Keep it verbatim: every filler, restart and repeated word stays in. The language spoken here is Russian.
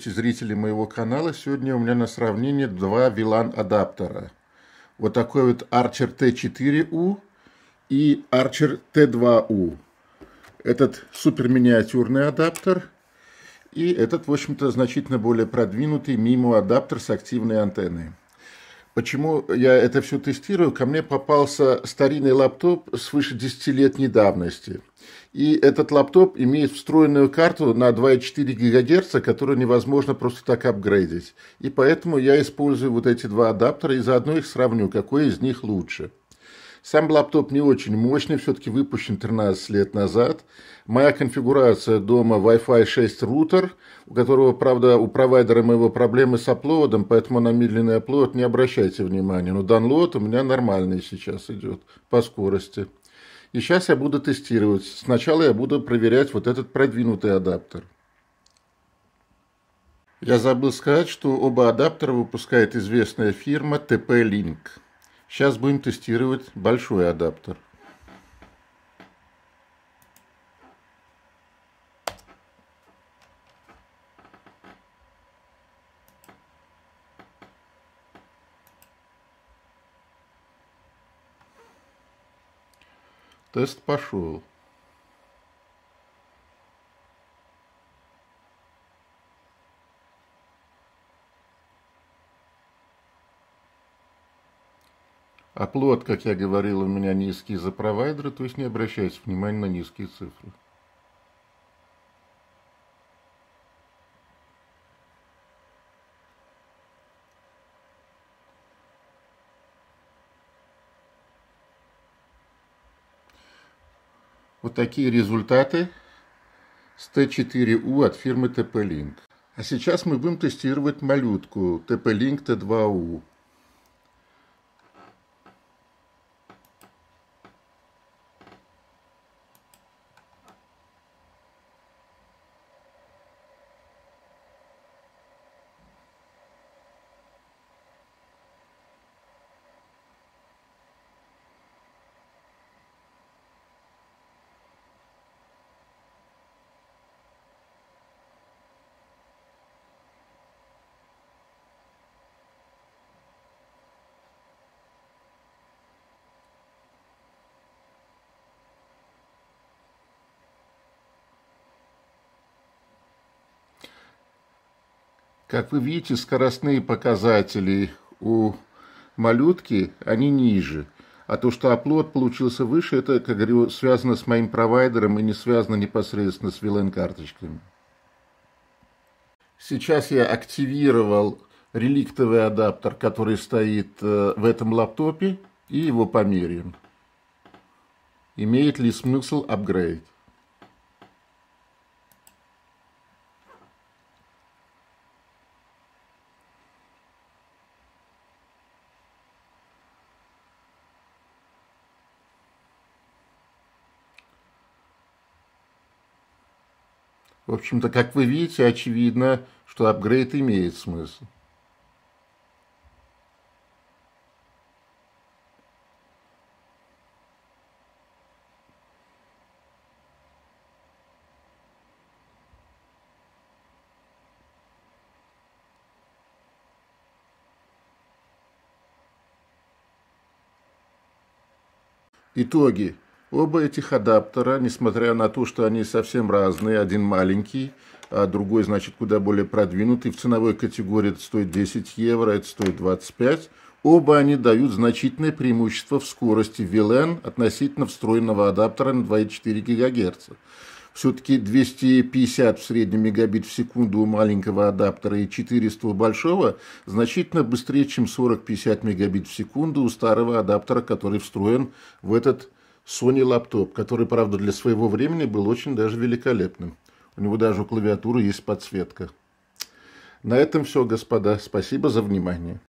здравствуйте, зрители моего канала. Сегодня у меня на сравнении два ви лан адаптера. Вот такой вот Archer Т четыре У и Archer Т два У. Этот супер миниатюрный адаптер. И этот, в общем-то, значительно более продвинутый мимо адаптер с активной антенной. Почему я это все тестирую? Ко мне попался старинный лаптоп свыше десятилетней давности. И этот лаптоп имеет встроенную карту на два и четыре гигагерца, которую невозможно просто так апгрейдить. И поэтому я использую вот эти два адаптера и заодно их сравню, какой из них лучше. Сам лаптоп не очень мощный, все-таки выпущен тринадцать лет назад. Моя конфигурация дома Wi-Fi шесть рутер, у которого, правда, у провайдера моего проблемы с апплоадом, поэтому на медленный апплоад не обращайте внимания. Но даунлоад у меня нормальный сейчас идет по скорости. И сейчас я буду тестировать. Сначала я буду проверять вот этот продвинутый адаптер. Я забыл сказать, что оба адаптера выпускает известная фирма Ти Пи Линк. Сейчас будем тестировать большой адаптер. Тест пошел. Апплоад, как я говорил, у меня низкий из-за провайдера, то есть не обращайте внимания на низкие цифры. Вот такие результаты с Т четыре У от фирмы Ти Пи Линк. А сейчас мы будем тестировать малютку Ти Пи Линк Т два У. Как вы видите, скоростные показатели у малютки, они ниже. А то, что апплоад получился выше, это, как говорю, связано с моим провайдером и не связано непосредственно с ви лан-карточками. Сейчас я активировал реликтовый адаптер, который стоит в этом лаптопе, и его померяем. Имеет ли смысл апгрейд? В общем-то, как вы видите, очевидно, что апгрейд имеет смысл. Итоги. Оба этих адаптера, несмотря на то, что они совсем разные, один маленький, а другой, значит, куда более продвинутый, в ценовой категории это стоит десять евро, это стоит двадцать пять, оба они дают значительное преимущество в скорости ви лан относительно встроенного адаптера на два и четыре гигагерца. Все-таки двести пятьдесят в среднем мегабит в секунду у маленького адаптера и четыреста у большого значительно быстрее, чем сорок-пятьдесят мегабит в секунду у старого адаптера, который встроен в этот Sony лаптоп, который, правда, для своего времени был очень даже великолепным. У него даже у клавиатуры есть подсветка. На этом все, господа. Спасибо за внимание.